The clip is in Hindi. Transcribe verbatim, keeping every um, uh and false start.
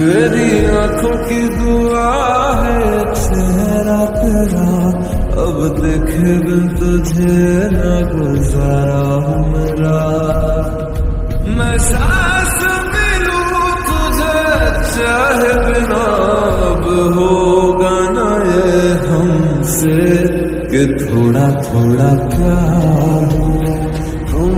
मेरी आंखों की दुआ है चेहरा तेरा, अब देखे बिन तुझे ना गुजारा हूँ मेरा। मैं सांस मिलूं तुझे चाहे बिना, अब होगा ना ये हमसे कि थोड़ा थोड़ा प्यार हो।